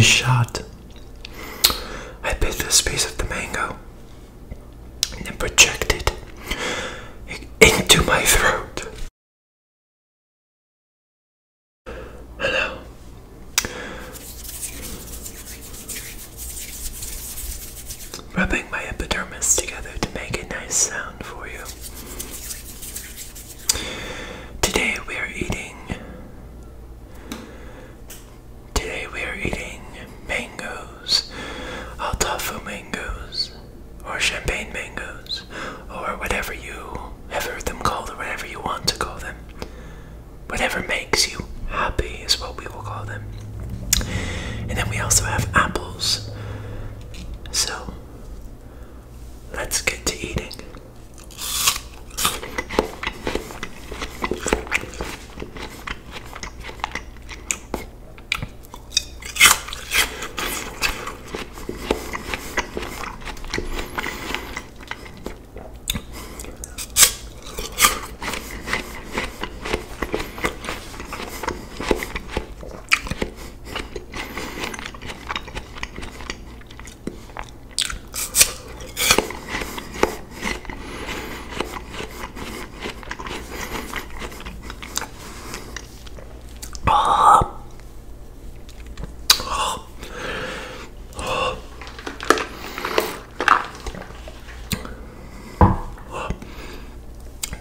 I shot. I bit this piece of the mango and then projected it into my throat. Hello. Rubbing my epidermis together to make a nice sound for you. Today we are eating mangoes, all tofu mangoes, or champagne mangoes, or whatever you have heard them called, or whatever you want to call them. Whatever makes you happy is what we will call them. And then we also have apples. So, let's get to eating.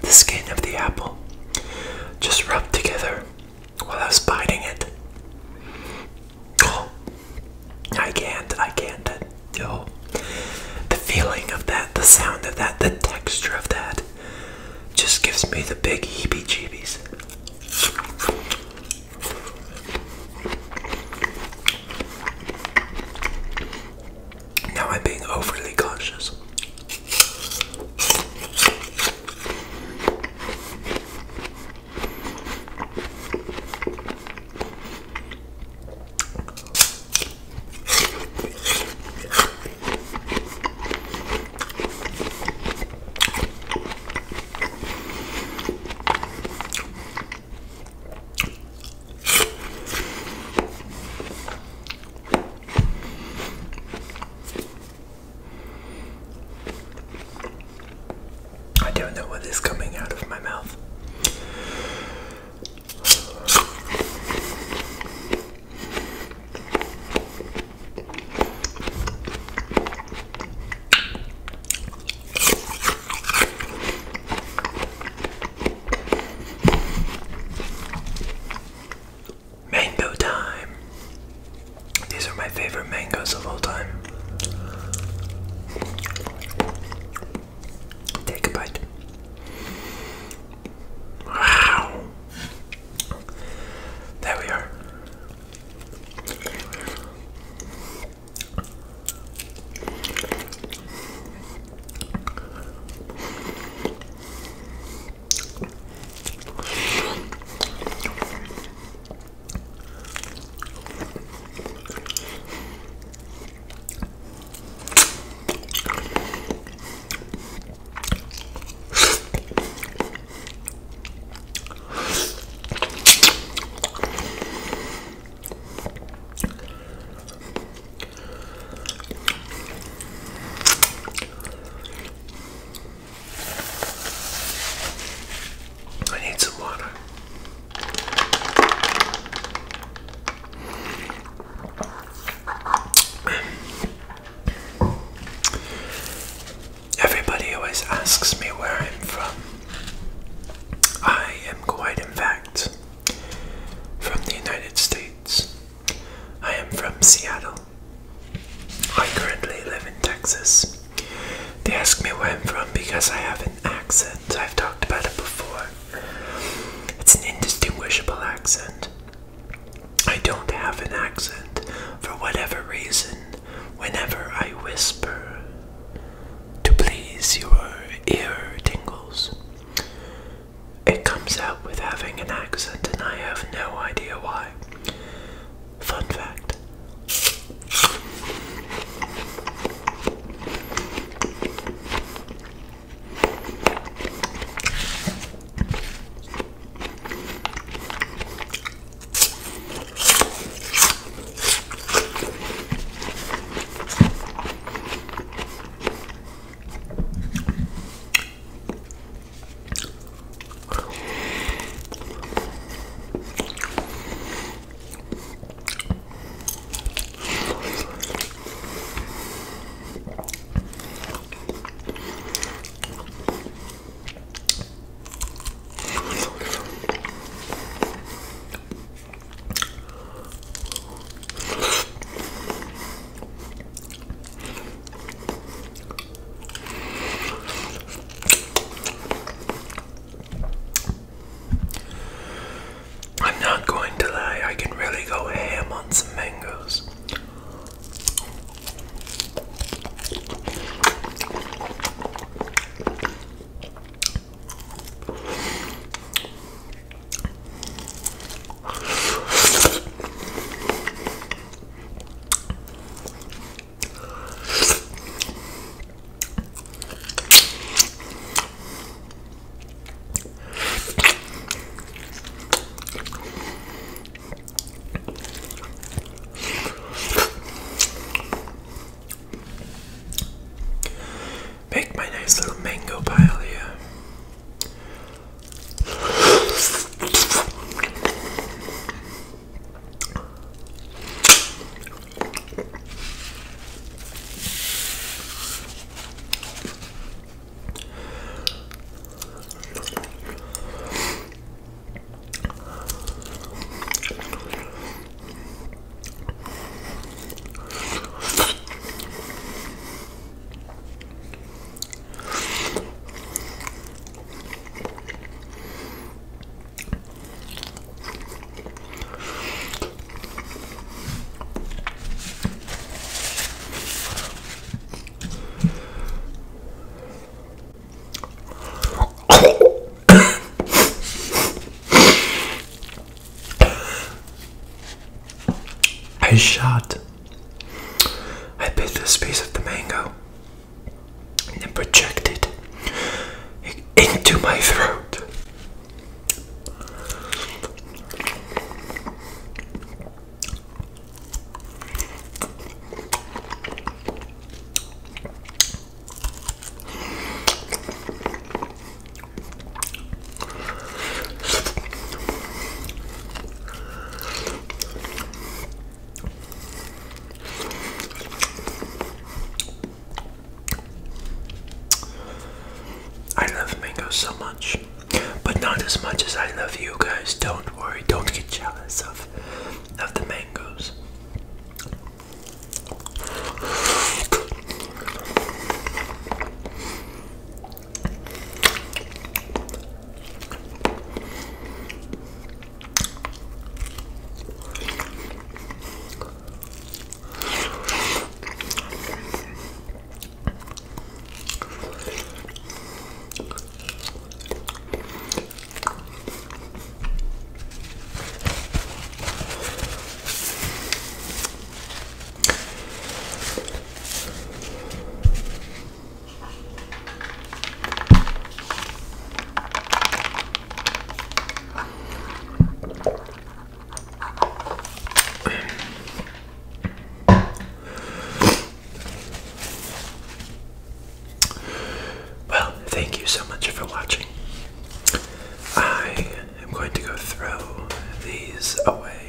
The skin of the apple just rubbed together while I was biting it. Oh, I can't. Oh, the feeling of that, the sound of that, the texture of that just gives me the big heebie-jeebies. Now I'm being overly cautious. Is coming out of my mouth. Mango time. These are my favorite mangoes of all time. Asks me where I'm from. I am quite, in fact, from the United States. I am from Seattle. I currently live in Texas. They ask me where I'm from because I have an accent. I've talked about it before. It's an indistinguishable accent. I don't have an accent for whatever reason. Whenever I whisper to please your ear tingles, it comes out with having an accent, and I have no idea why. Fun fact. shot. I bit this piece of the mango and then projected it into my throat. So much, but not as much as I love you guys. Don't worry, don't get jealous of the mangoes. Thank you so much for watching. I am going to go throw these away.